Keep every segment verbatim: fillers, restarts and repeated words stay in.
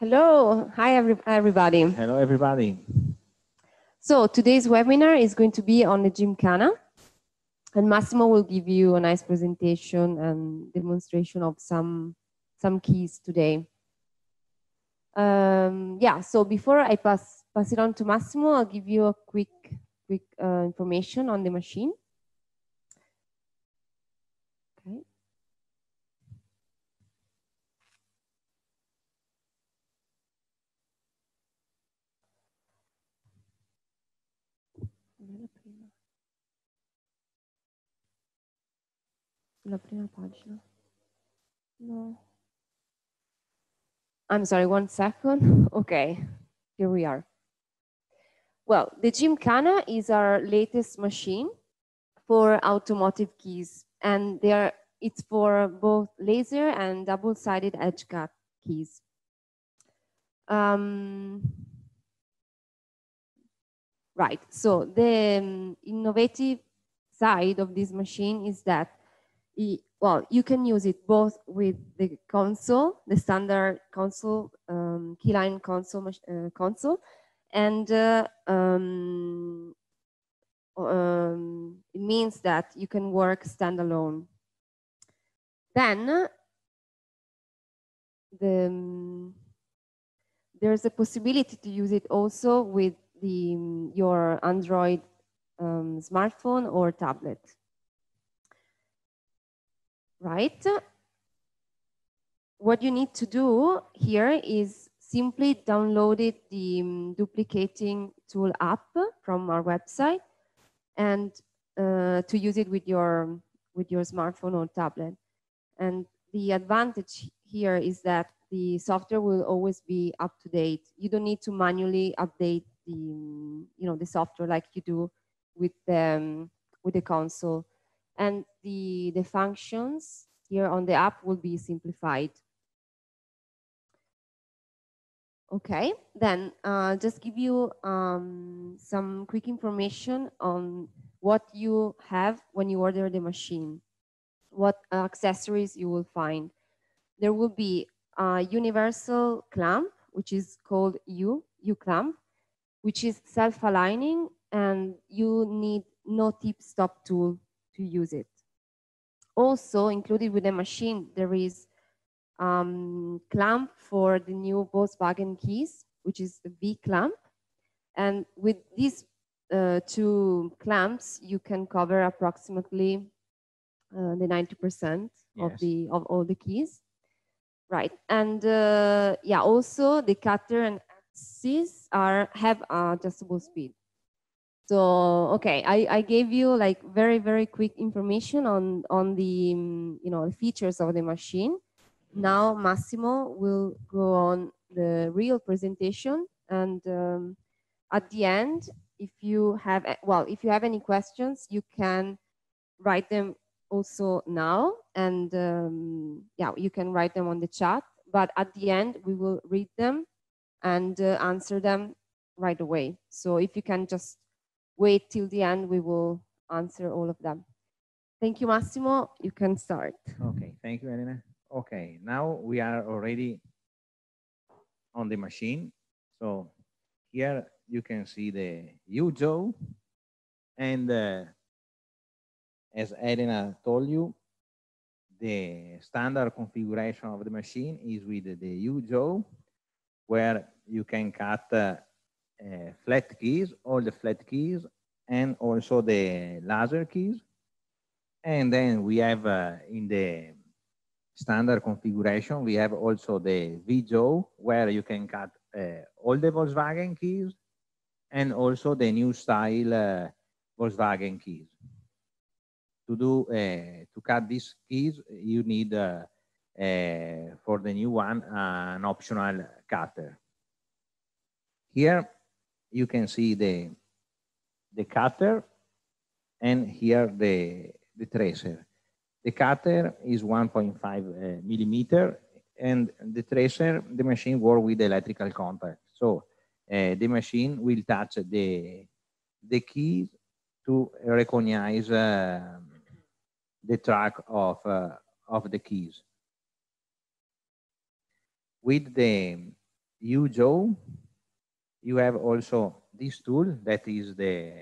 Hello. Hi, every everybody. Hello, everybody. So today's webinar is going to be on the Gymkana. And Massimo will give you a nice presentation and demonstration of some, some keys today. Um, yeah, so before I pass, pass it on to Massimo, I'll give you a quick, quick uh, information on the machine. Okay. La prima pagina. No. I'm sorry, one second. Okay, here we are. Well, the Gymkana is our latest machine for automotive keys, and they are, it's for both laser and double-sided edge cut keys. Um, right, so the um, innovative side of this machine is that well, you can use it both with the console, the standard console, um, Keyline console, uh, console, and uh, um, um, it means that you can work standalone. Then the, um, there's a possibility to use it also with the, your Android um, smartphone or tablet. Right. What you need to do here is simply download the um, duplicating tool app from our website, and uh, to use it with your with your smartphone or tablet. And the advantage here is that the software will always be up to date. You don't need to manually update the you know the software like you do with the um, with the console. And the, the functions here on the app will be simplified. Okay, then uh, just give you um, some quick information on what you have when you order the machine, what accessories you will find. There will be a universal clamp, which is called U, U-Clamp, which is self-aligning, and you need no tip stop tool to use it. Also included with the machine, there is um, clamp for the new Volkswagen keys, which is the V-Clamp. And with these uh, two clamps, you can cover approximately uh, the ninety percent yes. of the of all the keys. Right, and uh, yeah, also the cutter and axis are have adjustable speed. So, okay, I, I gave you like very, very quick information on, on the, you know, features of the machine. Now Massimo will go on the real presentation. And um, at the end, if you have, well, if you have any questions, you can write them also now. And um, yeah, you can write them on the chat. But at the end, we will read them and uh, answer them right away. So if you can just wait till the end, we will answer all of them. Thank you, Massimo. You can start. Okay, thank you, Elena. Okay, now we are already on the machine. So here you can see the U-jaw, and uh, as Elena told you, the standard configuration of the machine is with the U-jaw, where you can cut uh, Uh, flat keys, all the flat keys, and also the laser keys. And then we have uh, in the standard configuration, we have also the V-jaw, where you can cut uh, all the Volkswagen keys and also the new style uh, Volkswagen keys. To do uh, to cut these keys, you need uh, uh, for the new one uh, an optional cutter. Here you can see the, the cutter, and here the, the tracer. The cutter is one point five uh, millimeter, and the tracer, the machine works with electrical contact. So uh, the machine will touch the, the keys to recognize uh, the track of, uh, of the keys. With the U-jaw, you have also this tool that is the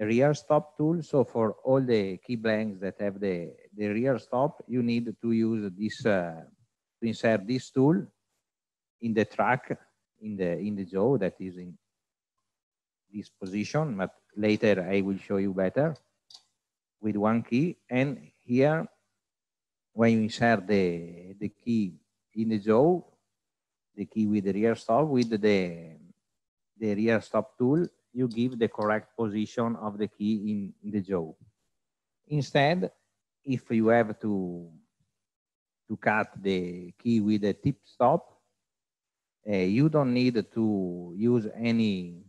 rear stop tool. So for all the key blanks that have the, the rear stop, you need to use this, uh, to insert this tool in the track, in the, in the jaw that is in this position, but later I will show you better with one key. And here, when you insert the, the key in the jaw, the key with the rear stop, with the, the rear stop tool, you give the correct position of the key in, in the jaw. Instead, if you have to, to cut the key with a tip stop, uh, you don't need to use any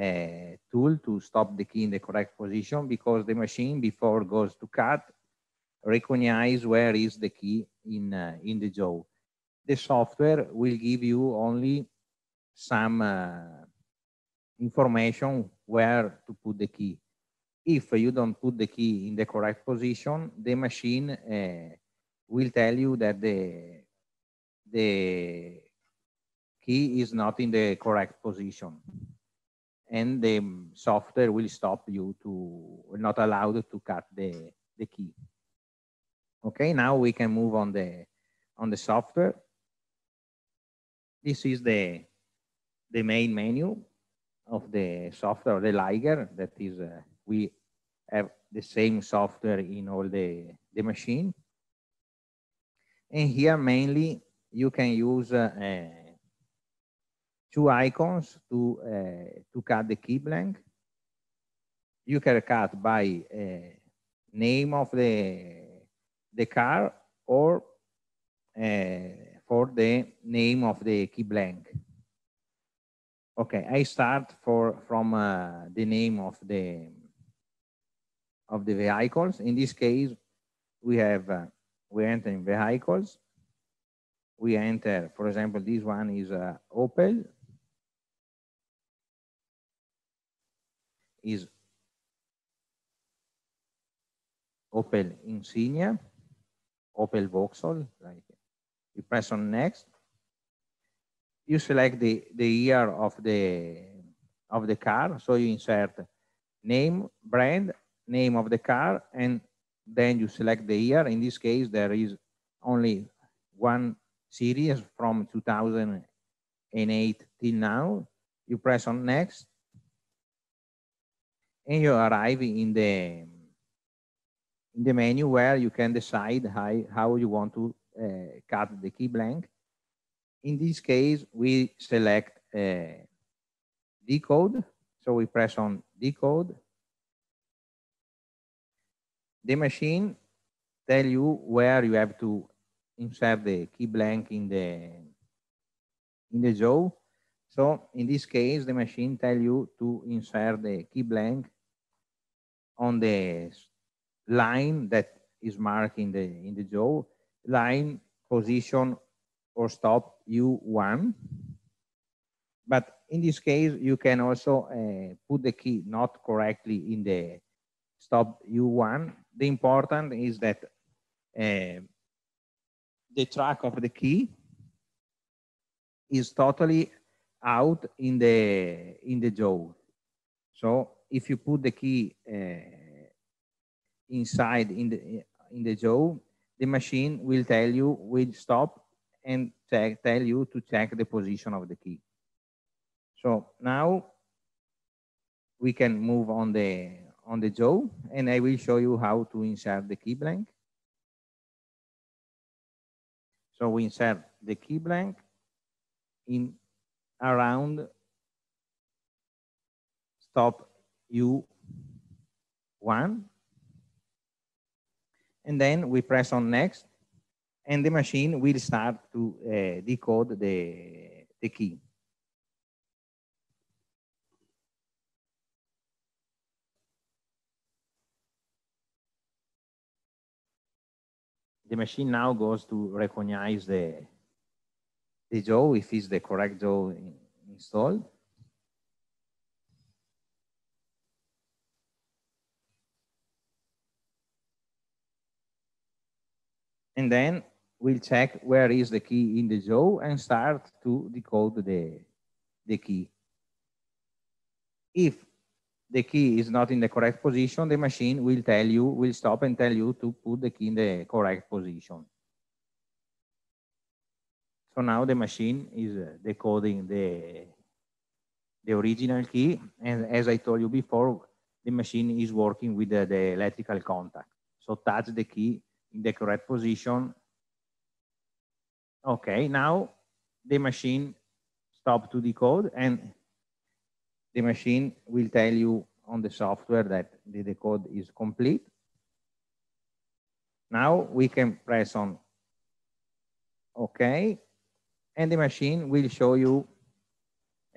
uh, tool to stop the key in the correct position, because the machine, before it goes to cut, recognize where is the key in, uh, in the jaw. The software will give you only some uh, information where to put the key. If you don't put the key in the correct position, the machine uh, will tell you that the, the key is not in the correct position. And the software will stop you to, not allowed to cut the, the key. Okay, now we can move on the, on the software. This is the, the main menu of the software, the Liger, that is, uh, we have the same software in all the, the machine. And here mainly you can use uh, uh, two icons to, uh, to cut the key blank. You can cut by uh, name of the, the car or uh, for the name of the key blank. Okay, I start for from uh, the name of the of the vehicles. In this case, we have uh, we enter in vehicles. We enter, for example, this one is uh, Opel. Is Opel Insignia, Opel Vauxhall. Like you press on next. You select the, the year of the, of the car. So you insert name, brand, name of the car, and then you select the year. In this case, there is only one series from two thousand eight till now. You press on next, and you arrive in the, in the menu where you can decide how, how you want to uh, cut the key blank. In this case, we select uh, decode. So we press on decode. The machine tells you where you have to insert the key blank in the, in the jaw. So in this case, the machine tells you to insert the key blank on the line that is marked in the, in the jaw, line, position, or stop U one. But in this case, you can also uh, put the key not correctly in the stop U one. The important is that uh, the track of the key is totally out in the, in the jaw. So if you put the key uh, inside in the, in the jaw, the machine will tell you which stop and check, tell you to check the position of the key. So now we can move on the, on the jaw, and I will show you how to insert the key blank. So we insert the key blank in around stop U one, and then we press on next, and the machine will start to uh, decode the, the key. The machine now goes to recognize the, the jaw, if it's the correct jaw installed. And then will check where is the key in the jaw and start to decode the, the key. If the key is not in the correct position, the machine will tell you, will stop and tell you to put the key in the correct position. So now the machine is decoding the, the original key. And as I told you before, the machine is working with the, the electrical contact. So touch the key in the correct position. Okay, now the machine stopped to decode, and the machine will tell you on the software that the decode is complete. Now we can press on OK, and the machine will show you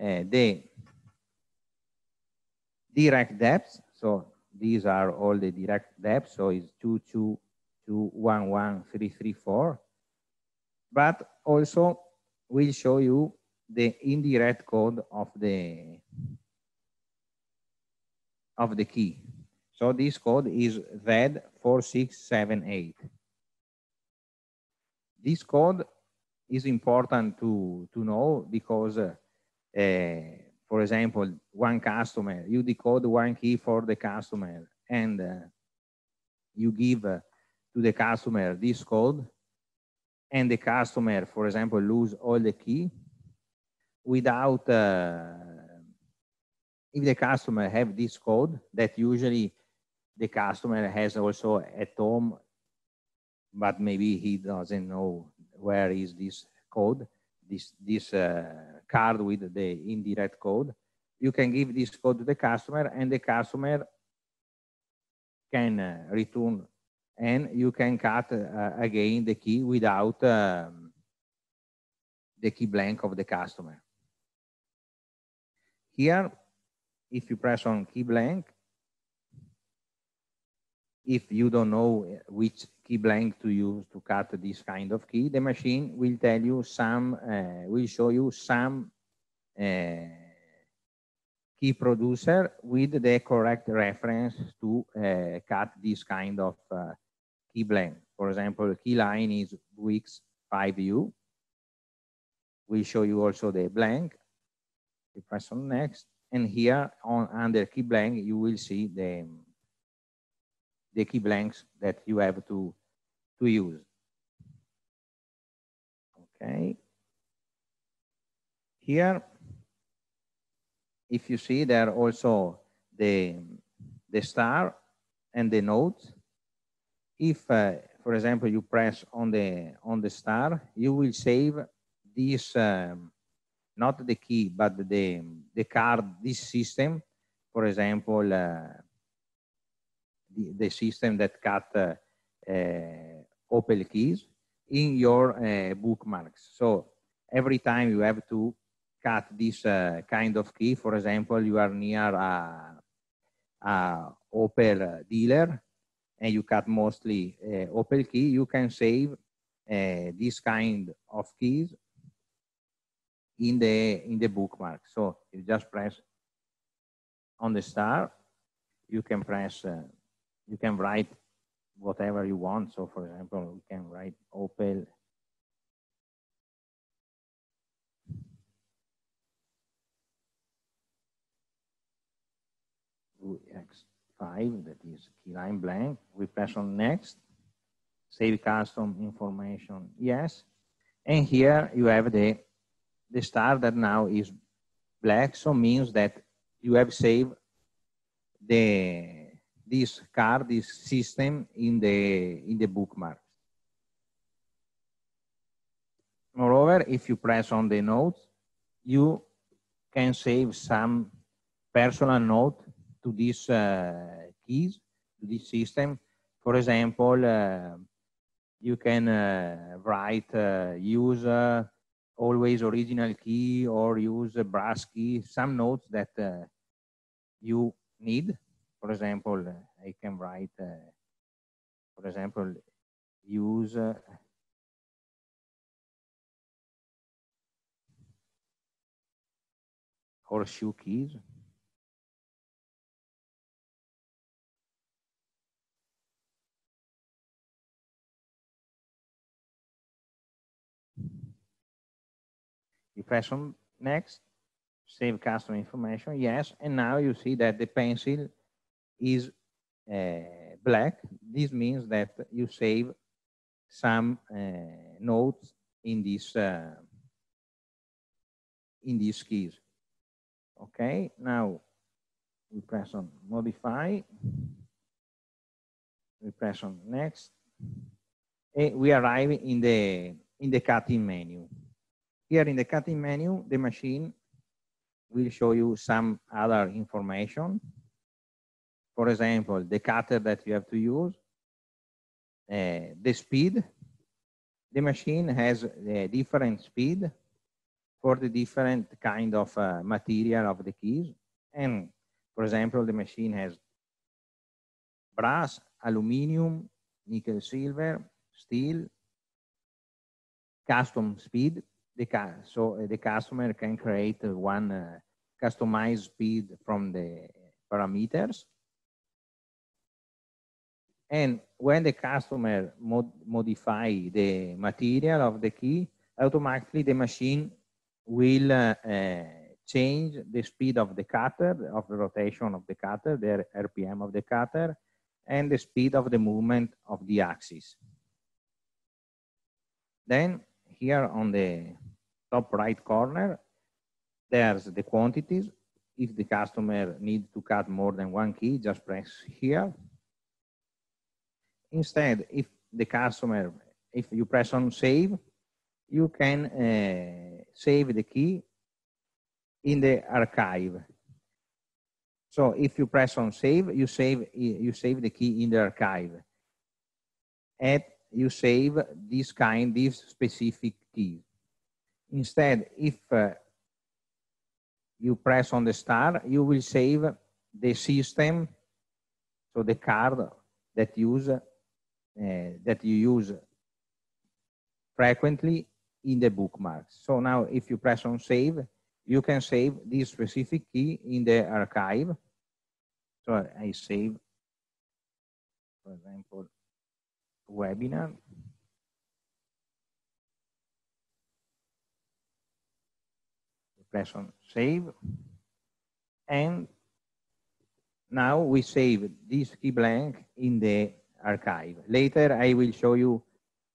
uh, the direct depths. So these are all the direct depths. So it's two two two one one three three four. But also will show you the indirect code of the of the key. So this code is Z four six seven eight. This code is important to to know because, uh, uh, for example, one customer, you decode one key for the customer, and uh, you give uh, to the customer this code, and the customer, for example, lose all the key without, uh, if the customer have this code that usually the customer has also at home, but maybe he doesn't know where is this code, this, this uh, card with the indirect code. You can give this code to the customer, and the customer can uh, return, and you can cut uh, again the key without um, the key blank of the customer. Here, if you press on key blank, if you don't know which key blank to use to cut this kind of key, the machine will tell you some, uh, will show you some uh, key producer with the correct reference to uh, cut this kind of uh, key blank. For example, Keyline is Wix five U. We'll show you also the blank. You press on next, and here on under key blank, you will see the the key blanks that you have to to use. Okay. Here, if you see, there are also the the star and the notes. If, uh, for example, you press on the on the star, you will save this um, not the key but the the card, this system, for example, uh, the, the system that cut uh, uh, Opel keys in your uh, bookmarks. So every time you have to cut this uh, kind of key, for example, you are near a, a Opel dealer and you cut mostly uh, Opel key, you can save uh, this kind of keys in the in the bookmark. So you just press on the star, you can press, uh, you can write whatever you want. So for example, we can write Opel U X five, that is Keyline blank. We press on next, save custom information, yes. And here you have the the star that now is black, so means that you have saved the this card, this system in the in the bookmarks. Moreover, if you press on the notes, you can save some personal note to these uh, keys, to this system. For example, uh, you can uh, write uh, use uh, always original key or use a brass key, some notes that uh, you need. For example, I can write, uh, for example, use uh, horseshoe keys. You press on next, save custom information, yes, and now you see that the pencil is uh, black. This means that you save some uh, notes in this uh, in these keys. Okay, now we press on modify, we press on next, and we arrive in the in the cutting menu. Here in the cutting menu, the machine will show you some other information. For example, the cutter that you have to use, uh, the speed. The machine has a different speed for the different kind of uh, material of the keys. And for example, the machine has brass, aluminum, nickel, silver, steel, custom speed. The so uh, the customer can create uh, one uh, customized speed from the parameters. And when the customer mod modify the material of the key, automatically the machine will uh, uh, change the speed of the cutter, of the rotation of the cutter, the R P M of the cutter, and the speed of the movement of the axis. Then here on the top right corner, there's the quantities. If the customer needs to cut more than one key, just press here. Instead, if the customer, if you press on save, you can uh, save the key in the archive. So if you press on save, you save you save the key in the archive. And you save this kind, this specific key. Instead, if uh, you press on the star, you will save the system, so the card that use uh, that you use frequently in the bookmarks. So now if you press on save, you can save this specific key in the archive. So I save, for example, webinar. Press on save. And now we save this key blank in the archive. Later, I will show you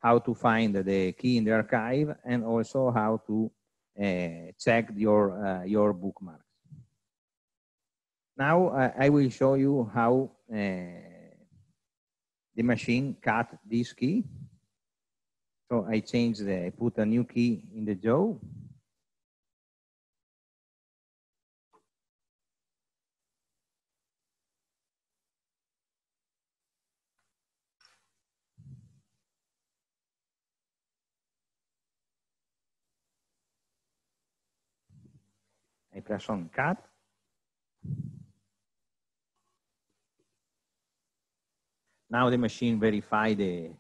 how to find the key in the archive and also how to Uh, check your uh, your bookmarks. Now uh, I will show you how uh, the machine cut this key. So I changed the, I put a new key in the jaw. I press on cut. Now the machine verify the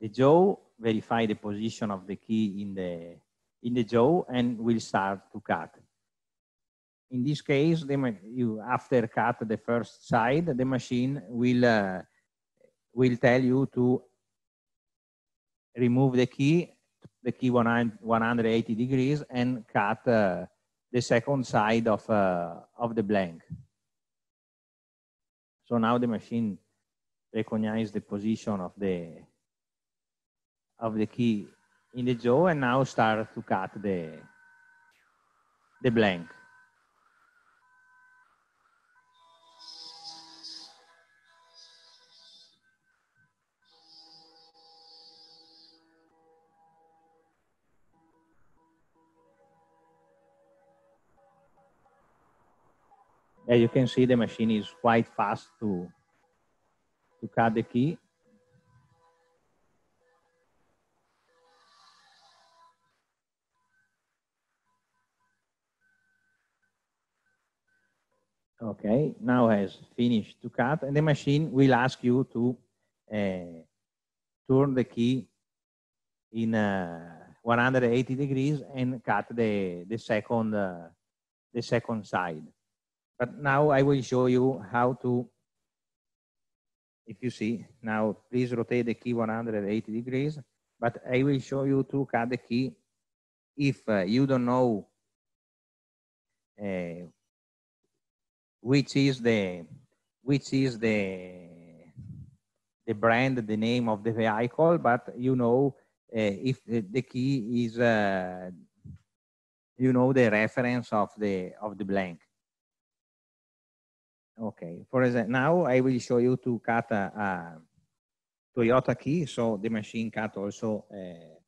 the jaw, verify the position of the key in the in the jaw, and will start to cut. In this case, the, you after cut the first side, the machine will uh, will tell you to remove the key, the key one hundred eighty degrees, and cut Uh, the second side of, uh, of the blank. So now the machine recognizes the position of the, of the key in the jaw and now start to cut the, the blank. As you can see, the machine is quite fast to, to cut the key. Okay, now has finished to cut, and the machine will ask you to uh, turn the key in uh, one hundred eighty degrees and cut the, the, second, uh, the second side. But now I will show you how to, if you see, now please rotate the key one hundred eighty degrees, but I will show you to cut the key if uh, you don't know uh, which is the which is the the brand, the name of the vehicle, but you know uh, if the key is uh, you know the reference of the of the blank. Okay, for example, now I will show you to cut a, a Toyota key, so the machine cut also a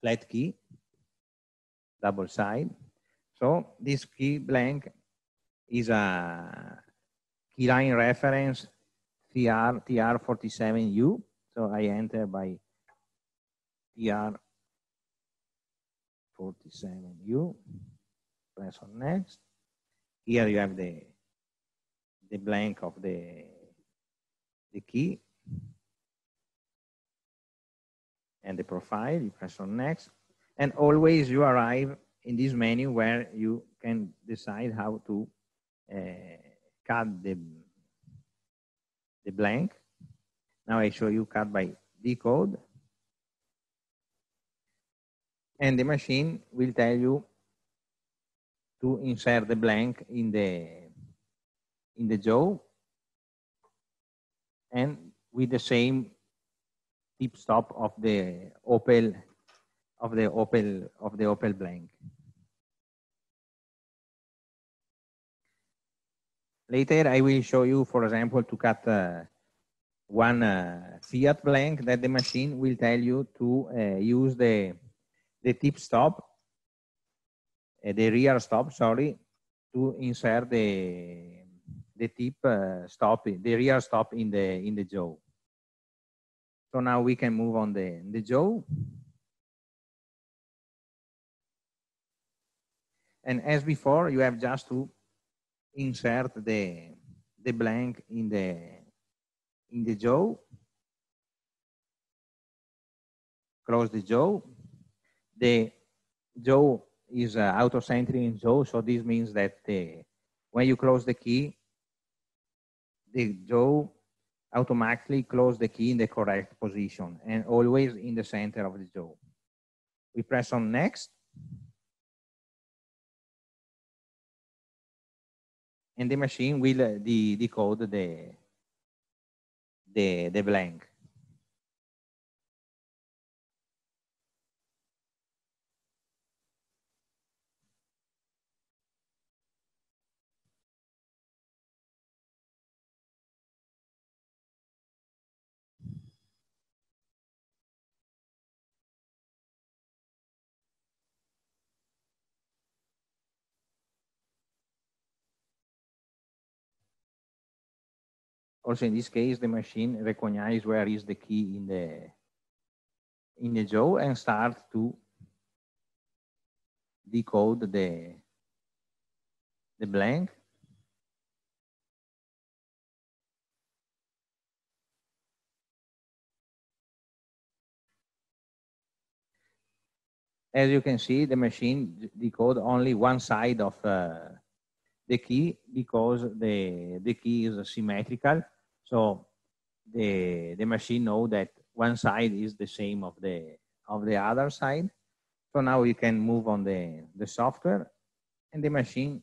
flat key, double side. So this key blank is a Keyline reference T R T R forty-seven U. So I enter by T R forty-seven U, press on next. Here you have the the blank of the the key and the profile. You press on next, and always you arrive in this menu where you can decide how to uh, cut the the blank. Now I show you cut by decode, and the machine will tell you to insert the blank in the in the jaw, and with the same tip stop of the Opel of the Opel of the Opel blank. Later I will show you, for example, to cut uh, one uh, Fiat blank that the machine will tell you to uh, use the the tip stop, uh, the rear stop, sorry, to insert the the tip uh, stop, the rear stop in the in the jaw. So now we can move on the the jaw, and as before, you have just to insert the the blank in the in the jaw. Close the jaw. The jaw is uh, auto centering jaw, so this means that the, when you close the key, the jaw automatically closes the key in the correct position and always in the center of the jaw. We press on next. And the machine will uh, de decode the, the, the blank. Also, in this case, the machine recognizes where is the key in the in the jaw and start to decode the the blank. As you can see, the machine decodes only one side of uh, the key, because the the key is symmetrical, so the the machine knows that one side is the same of the of the other side. So now you can move on the the software, and the machine,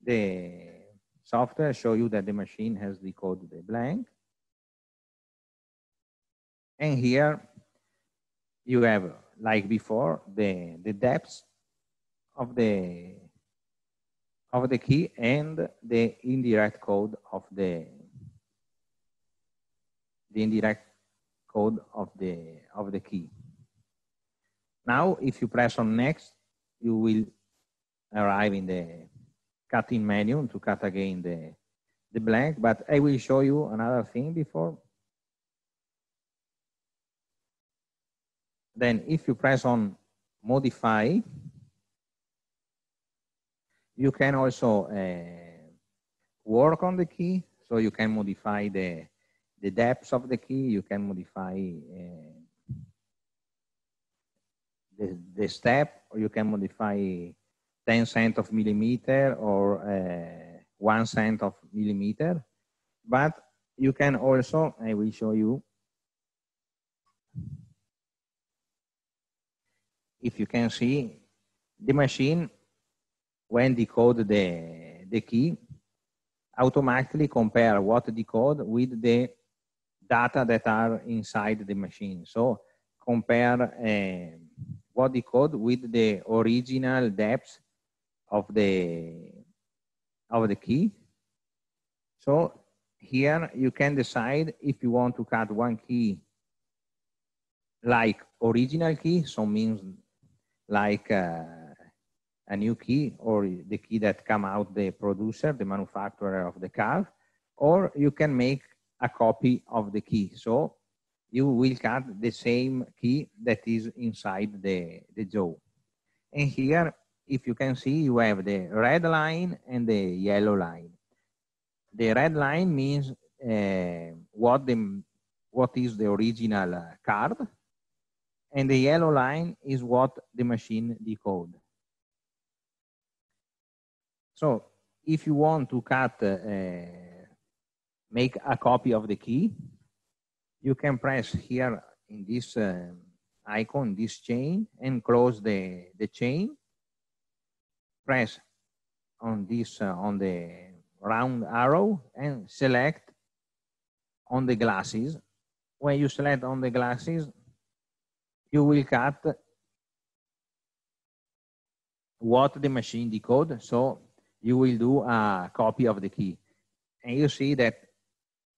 the software shows you that the machine has decoded the blank. And here you have, like before, the the depths of the of the key and the indirect code of the the indirect code of the of the key. Now, if you press on next, you will arrive in the cutting menu to cut again the the blank. But I will show you another thing before. Then, if you press on modify, you can also uh, work on the key, so you can modify the the depth of the key. You can modify uh, the the step, or you can modify ten cent of millimeter or uh, one cent of millimeter. But you can also, I will show you. if you can see, the machine, when decode the, the key, automatically compare what decode with the data that are inside the machine. So compare uh, what decode with the original depth of the, of the key. So here you can decide if you want to cut one key like original key, so means like uh, a new key or the key that come out the producer, the manufacturer of the car, or you can make a copy of the key. So you will cut the same key that is inside the, the jaw. And here, if you can see, you have the red line and the yellow line. The red line means uh, what, the, what is the original uh, card, and the yellow line is what the machine decode. So if you want to cut, uh, make a copy of the key, you can press here in this uh, icon, this chain, and close the, the chain. Press on this, uh, on the round arrow, and select on the glasses. When you select on the glasses, you will cut what the machine decode, so you will do a copy of the key. And you see that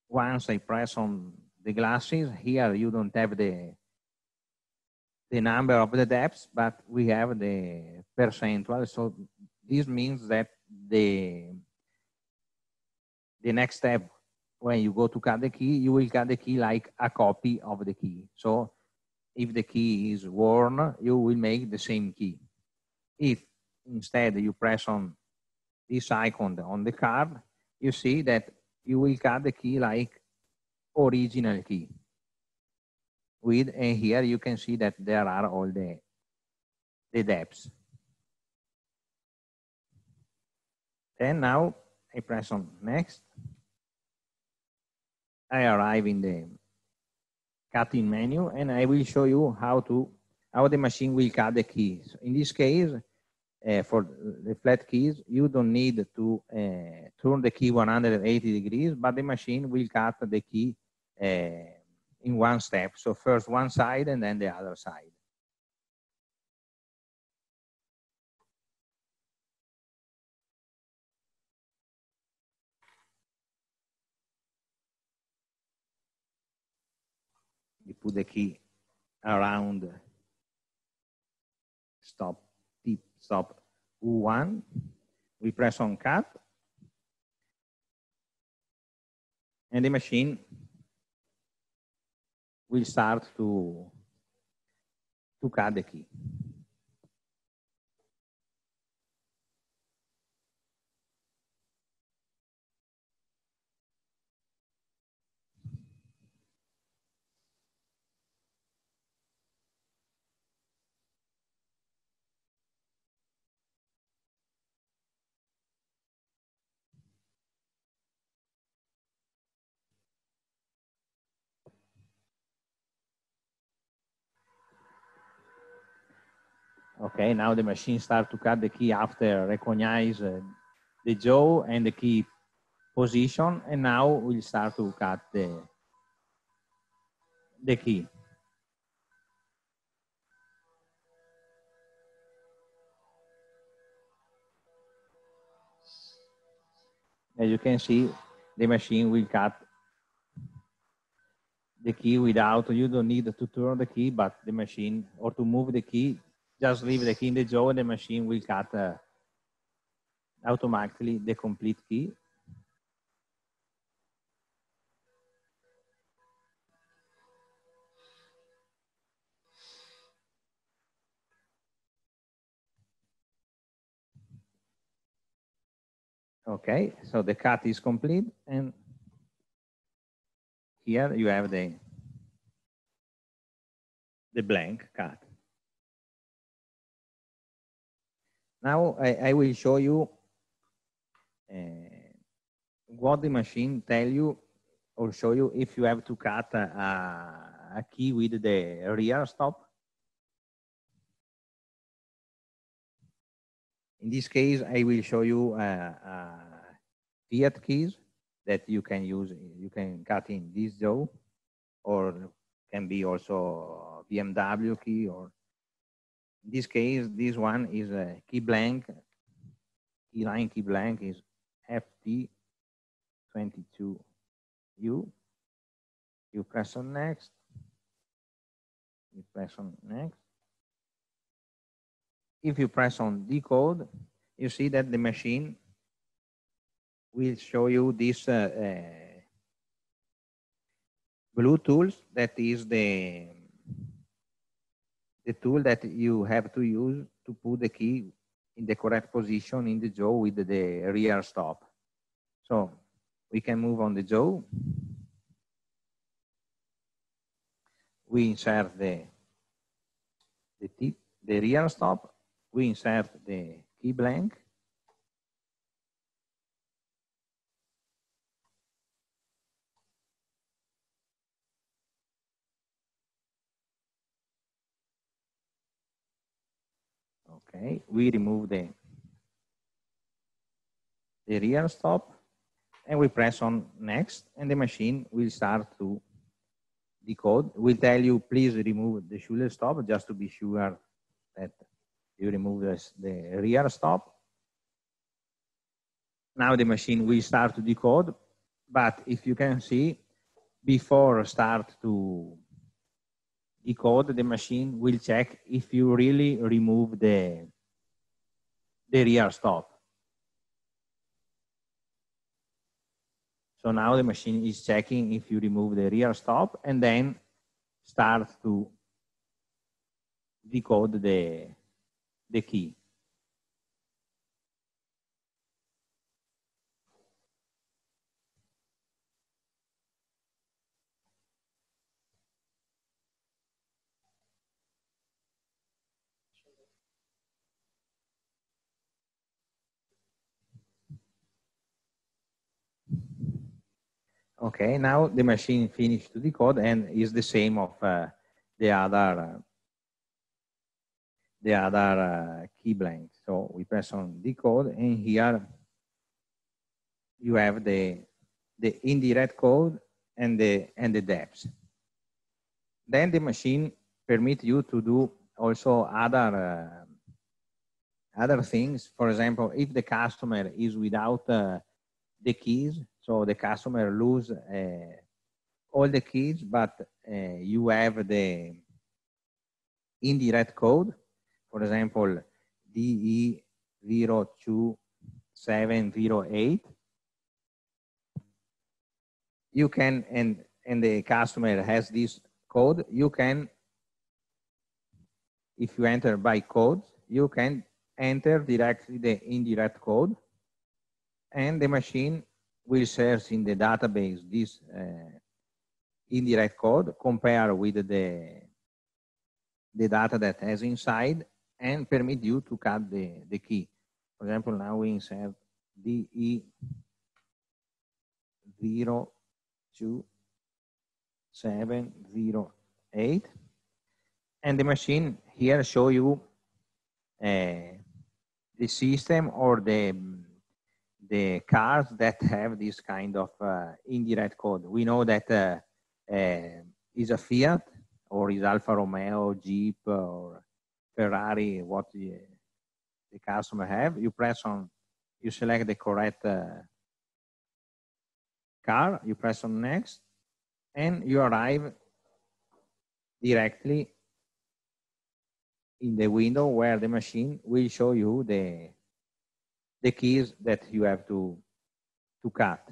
once I press on the glasses, here you don't have the, the number of the depths, but we have the percentile. So this means that the, the next step, when you go to cut the key, you will cut the key like a copy of the key. So if the key is worn, you will make the same key. If instead you press on this icon on the card, you see that you will cut the key like original key. With, and here you can see that there are all the, the depths. Then now I press on next. I arrive in the cutting menu, and I will show you how to how the machine will cut the keys. In this case, uh, for the flat keys, you don't need to uh, turn the key one hundred eighty degrees, but the machine will cut the key uh, in one step. So first one side and then the other side. You put the key around stop, tip, stop, U one. We press on cut. And the machine will start to, to cut the key. Okay, now the machine starts to cut the key after recognize uh, the jaw and the key position, and now we'll start to cut the, the key. As you can see, the machine will cut the key without, you don't need to turn the key, but the machine, or to move the key, just leave the key in the jaw and the machine will cut uh, automatically the complete key. Okay, so the cut is complete, and here you have the, the blank cut. Now I, I will show you uh, what the machine tell you or show you if you have to cut a, a key with the rear stop. In this case, I will show you uh, uh, Fiat keys that you can use. You can cut in this jaw, or can be also B M W key, or in this case, this one is a key blank. Keyline key blank is F T twenty-two U. You press on next. You press on next. If you press on decode, you see that the machine will show you this uh, uh, blue tools. That is the, the tool that you have to use to put the key in the correct position in the jaw with the rear stop. So we can move on the jaw. We insert the, the, tip, the rear stop. We insert the key blank. Okay, we remove the, the rear stop and we press on next, and the machine will start to decode. We'll tell you, please remove the shoulder stop, just to be sure that you remove this, the rear stop. Now the machine will start to decode, but if you can see, before start to decode, the machine will check if you really remove the, the rear stop. So now the machine is checking if you remove the rear stop, and then start to decode the the key. Okay, now the machine finished to decode and is the same of uh, the other uh, the other uh, key blank. So we press on decode, and here you have the, the indirect code and the, and the depths. Then the machine permits you to do also other, uh, other things. For example, if the customer is without uh, the keys, so the customer lose uh, all the keys, but uh, you have the indirect code. For example, D E zero two seven zero eight. You can, and, and the customer has this code, you can, if you enter by codes, you can enter directly the indirect code, and the machine will search in the database this uh, indirect code, compare with the, the data that has inside, and permit you to cut the, the key. For example, now we insert D E zero two seven zero eight, and the machine here show you uh, the system or the, the cars that have this kind of uh, indirect code. We know that uh, uh, is a Fiat, or is Alfa Romeo, Jeep, or Ferrari, what the, the customer have. You press on, you select the correct uh, car, you press on next, and you arrive directly in the window where the machine will show you the, the keys that you have to, to cut.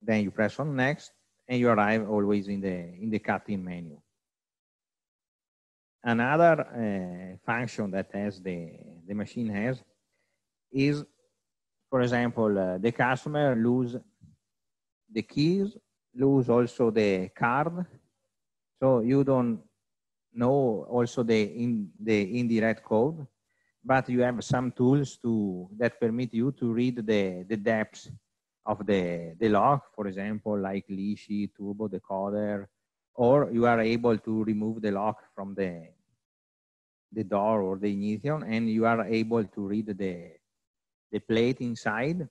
Then you press on next, and you arrive always in the, in the cutting menu. Another uh, function that has the, the machine has is, for example, uh, the customer lose the keys, lose also the card. So you don't know also the, in, the indirect code, but you have some tools to, that permit you to read the, the depths of the, the log, for example, like Lishi, turbo decoder, or you are able to remove the lock from the, the door or the ignition, and you are able to read the, the plate inside,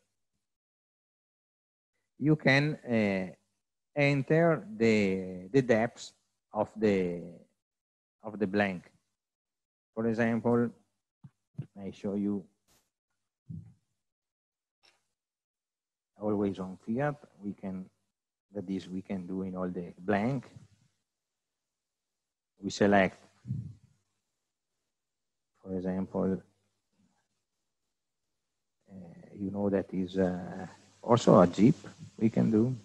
you can uh, enter the, the depths of the, of the blank. For example, I show you always on Fiat, we can, that is, we can do in all the blank. We select, for example, uh, you know that is uh, also a Jeep we can do.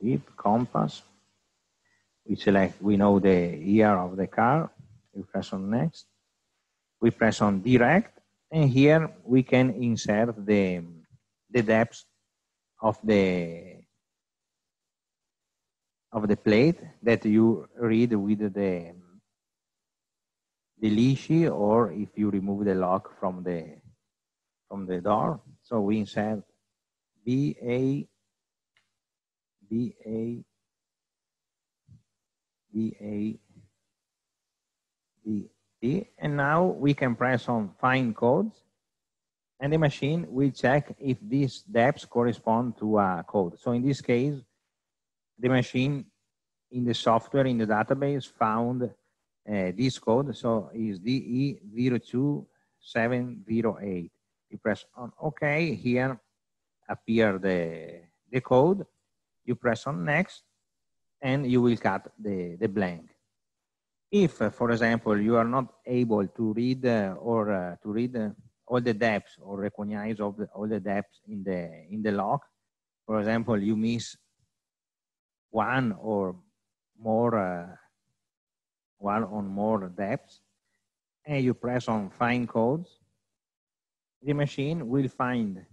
Jeep, compass, we select, we know the year of the car, we press on next, we press on direct, and here we can insert the, the depth of the, of the plate that you read with the, the Lishi, or if you remove the lock from the, from the door. So we insert B A B A B A D T, and now we can press on find codes, and the machine will check if these depths correspond to a code. So in this case, the machine in the software, in the database, found uh, this code. So is D E zero two seven zero eight. You press on OK, here appear the, the code. You press on next, and you will cut the, the blank. If, uh, for example, you are not able to read uh, or uh, to read uh, all the depths or recognize all the, all the depths in the, in the lock, for example, you miss one or more, uh, one or more depths, and you press on find codes, the machine will find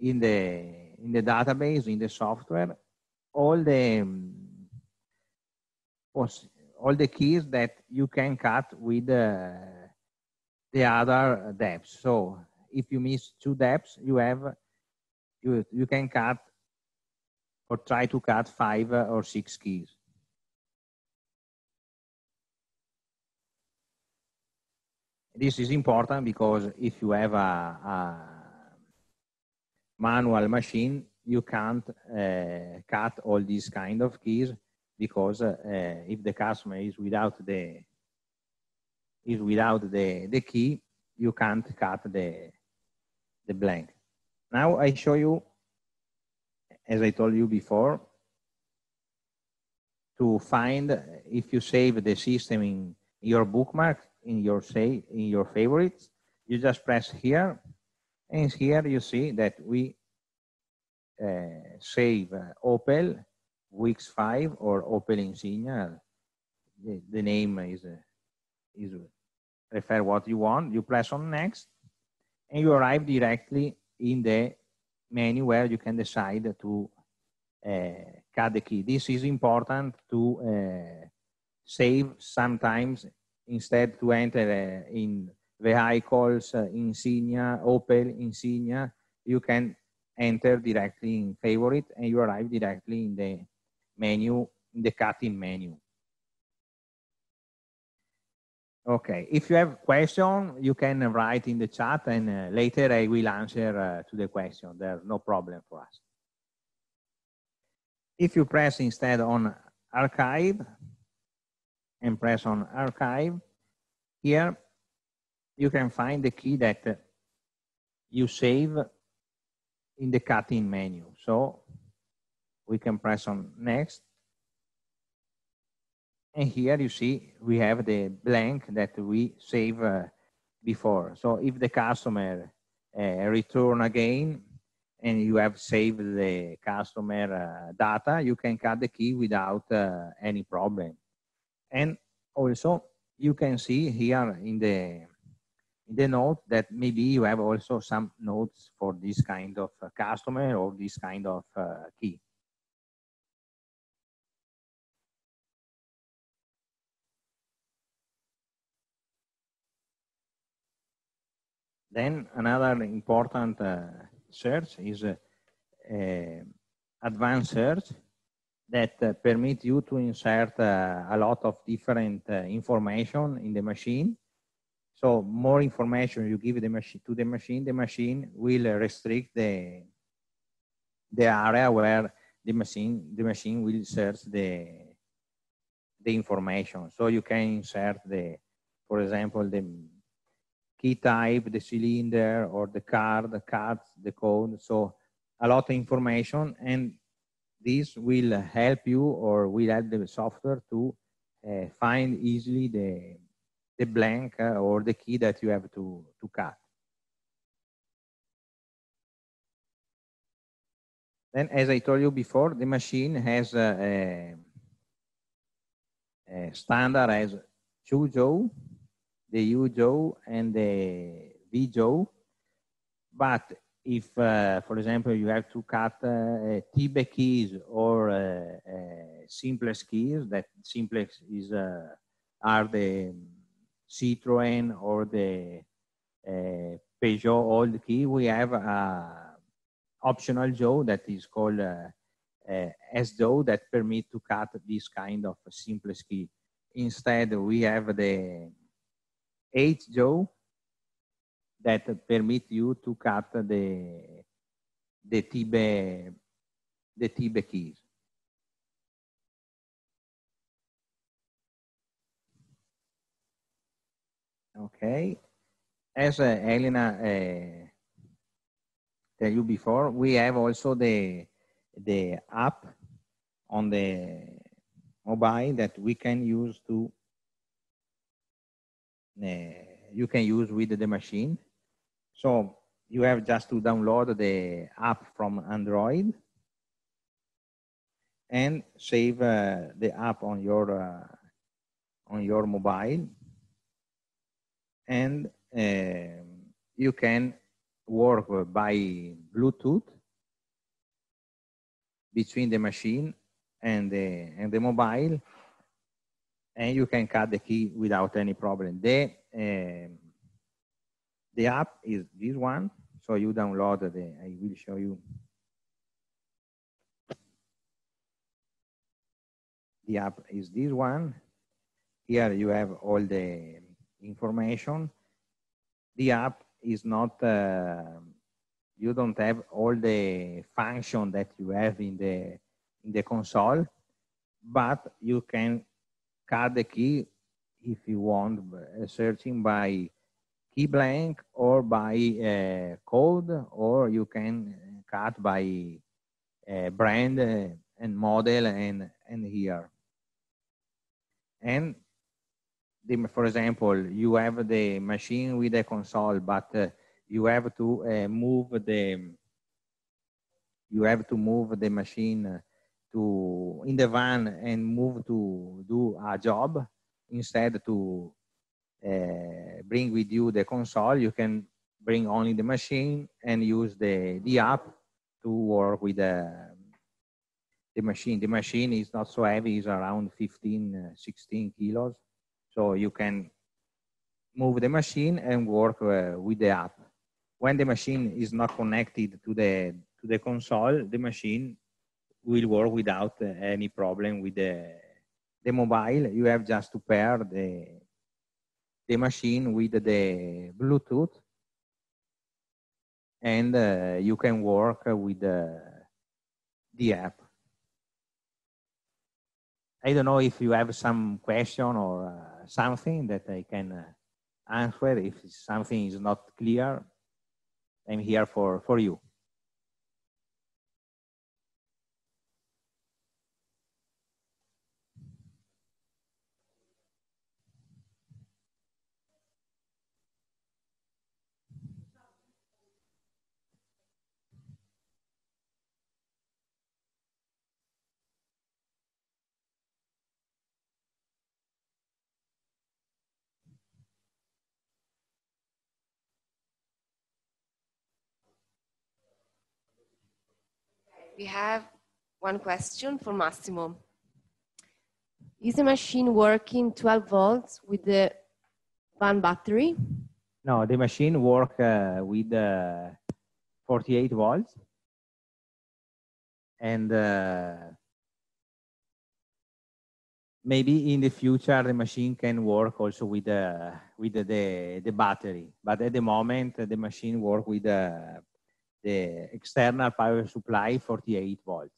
in the, in the database, in the software, all the, um, all the keys that you can cut with uh, the other depths. So if you miss two depths, you have, you, you can cut or try to cut five or six keys. This is important because if you have a, a manual machine, you can't uh, cut all these kind of keys, because uh, if the customer is without the is without the, the key, you can't cut the, the blank. Now I show you, as I told you before, to find if you save the system in your bookmark, in your say in your favorites, you just press here, and here you see that we uh, save uh, Opel Wix five or Opel Insignia. The, the name is, uh, is refer what you want. You press on next, and you arrive directly in the menu where you can decide to uh, cut the key. This is important to uh, save sometimes, instead to enter uh, in vehicles, uh, Insignia, Opel Insignia, you can enter directly in favorite, and you arrive directly in the menu, in the cutting menu. Okay, if you have question, you can write in the chat, and uh, later I will answer uh, to the question. There's no problem for us. If you press instead on archive, and press on archive, here you can find the key that you save in the cutting menu. So we can press on next, and here you see we have the blank that we save uh, before. So if the customer uh, return again, and you have saved the customer uh, data, you can cut the key without uh, any problem. And also you can see here in the the note that maybe you have also some notes for this kind of uh, customer or this kind of uh, key. Then another important uh, search is uh, uh, advanced search that uh, permit you to insert uh, a lot of different uh, information in the machine. So more information you give the machine to the machine, the machine will restrict the the area where the machine the machine will search the the information. So you can insert the, for example, the key type, the cylinder, or the car, the cards, the code. So a lot of information, and this will help you, or will help the software to uh, find easily the the blank uh, or the key that you have to to cut. Then, as I told you before, the machine has a, a standard as U-jaw, the U-jaw, and the V-jaw. But if, uh, for example, you have to cut uh, T B keys or uh, uh, simplex keys, that simplex is uh, are the Citroën or the uh, Peugeot old key, we have a optional jaw that is called uh, uh, S-jaw that permit to cut this kind of simplex key. Instead, we have the H-jaw that permit you to cut the the T B the T B keys. Okay, as uh, Elena uh, tell you before, we have also the the app on the mobile that we can use to uh, you can use with the machine. So you have just to download the app from Android and save uh, the app on your uh, on your mobile, and uh, you can work by Bluetooth between the machine and the, and the mobile, and you can cut the key without any problem. The, uh, the app is this one, so you download the, I will show you the app is this one. Here you have all the information. The app is not, uh, you don't have all the function that you have in the in the console, but you can cut the key if you want, searching by key blank or by uh, code, or you can cut by uh, brand and model and and here. And the, for example, you have the machine with the console, but uh, you have to uh, move the you have to move the machine to in the van and move to do a job. Instead to uh, bring with you the console, you can bring only the machine and use the the app to work with the the machine. The machine is not so heavy; it's around fifteen, sixteen kilos. So you can move the machine and work uh, with the app. When the machine is not connected to the to the console, the machine will work without uh, any problem with the the mobile. You have just to pair the the machine with the Bluetooth, and uh, you can work with the the app. I don't know if you have some question or uh, something that I can uh, answer. If something is not clear, I'm here for, for you. We have one question for Massimo. Is the machine working twelve volts with the van battery? No, the machine works uh, with uh, forty-eight volts. and uh, maybe in the future the machine can work also with uh, with the, the the battery. But at the moment the machine work with uh, the external power supply, forty-eight volts.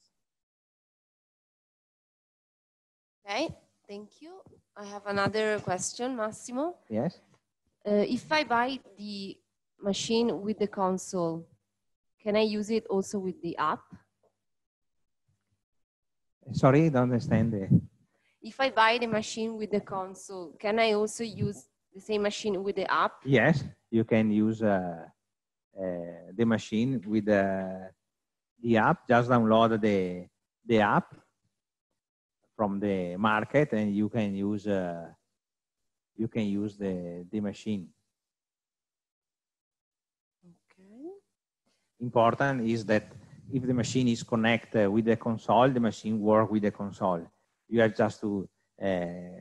Okay, thank you. I have another question, Massimo. Yes. Uh, if I buy the machine with the console, can I use it also with the app? Sorry, I don't understand it. If I buy the machine with the console, can I also use the same machine with the app? Yes, you can use uh, uh, the machine with uh, the app. Just download the, the app from the market and you can use uh, you can use the, the machine. Okay. Important is that if the machine is connected with the console, the machine works with the console. You have just to uh,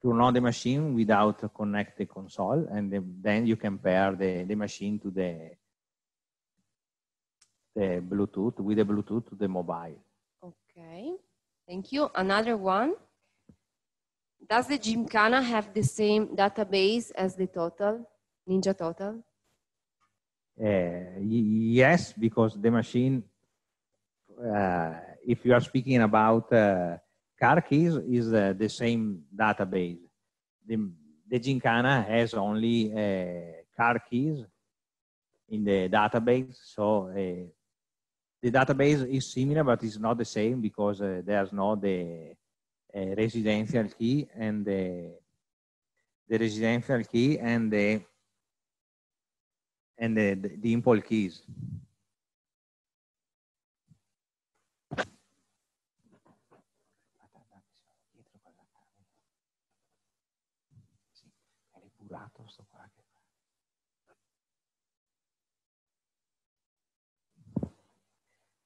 turn on the machine without connect the console, and then you can pair the, the machine to the, the Bluetooth, with the Bluetooth to the mobile. Okay, thank you. Another one. Does the Gymkana have the same database as the Total, Ninja Total? Uh, yes, because the machine, uh, if you are speaking about uh, car keys, is uh, the same database. The, the Gymkana has only uh, car keys in the database, so uh, the database is similar, but it's not the same because uh, there's no the uh, residential key and the, the residential key and the and the, the, the import keys.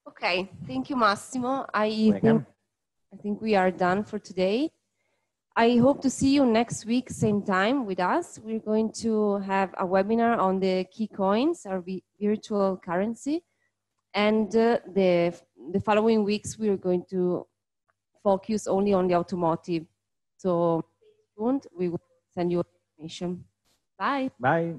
Okay, thank you, Massimo. I think, I think we are done for today. I hope to see you next week, same time with us. We're going to have a webinar on the key coins, our virtual currency. And uh, the, the following weeks, we're going to focus only on the automotive. So we will send you information. Bye. Bye.